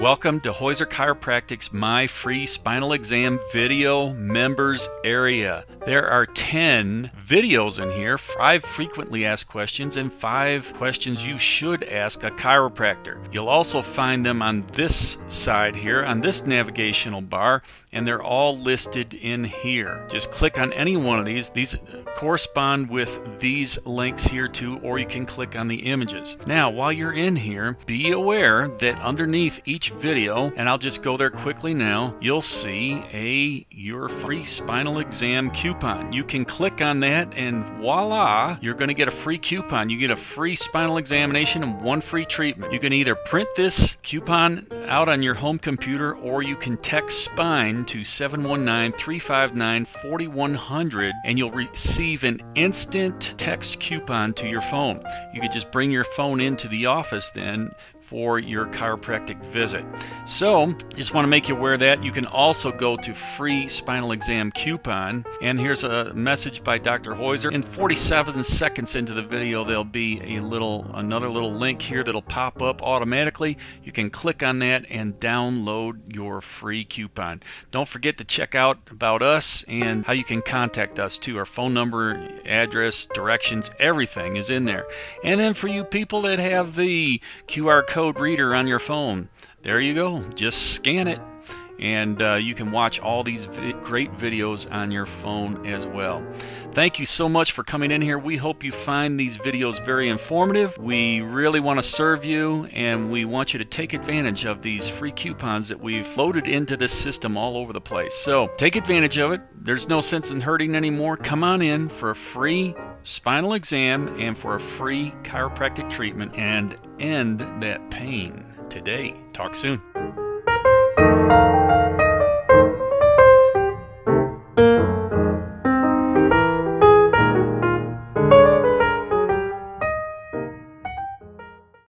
Welcome to Heuser Chiropractic's My Free Spinal Exam Video Members Area. There are 10 videos in here, 5 frequently asked questions and 5 questions you should ask a chiropractor. You'll also find them on this side here, on this navigational bar, and they're all listed in here. Just click on any one of these. These correspond with these links here too, or you can click on the images. Now, while you're in here, be aware that underneath each video, and I'll just go there quickly now, you'll see your free spinal exam coupon. You can click on that and voila, you're going to get a free coupon. You get a free spinal examination and 1 free treatment. You can either print this coupon out on your home computer or you can text SPINE to 719-359-4100 and you'll receive an instant text coupon to your phone. You could just bring your phone into the office then for your chiropractic visit. So, just want to make you aware of that. You can also go to free spinal exam coupon, and here's a message by Dr. Heuser. In 47 seconds into the video, there'll be another little link here that'll pop up automatically. You can click on that and download your free coupon. Don't forget to check out about us and how you can contact us too. Our phone number, address, directions, everything is in there. And then for you people that have the QR code reader on your phone, there you go, just scan it and you can watch all these great videos on your phone as well. Thank you so much for coming in here. We hope you find these videos very informative. We really want to serve you, and we want you to take advantage of these free coupons that we've floated into this system all over the place. So take advantage of it. There's no sense in hurting anymore. Come on in for a free spinal exam and for a free chiropractic treatment and end that pain today. Talk soon.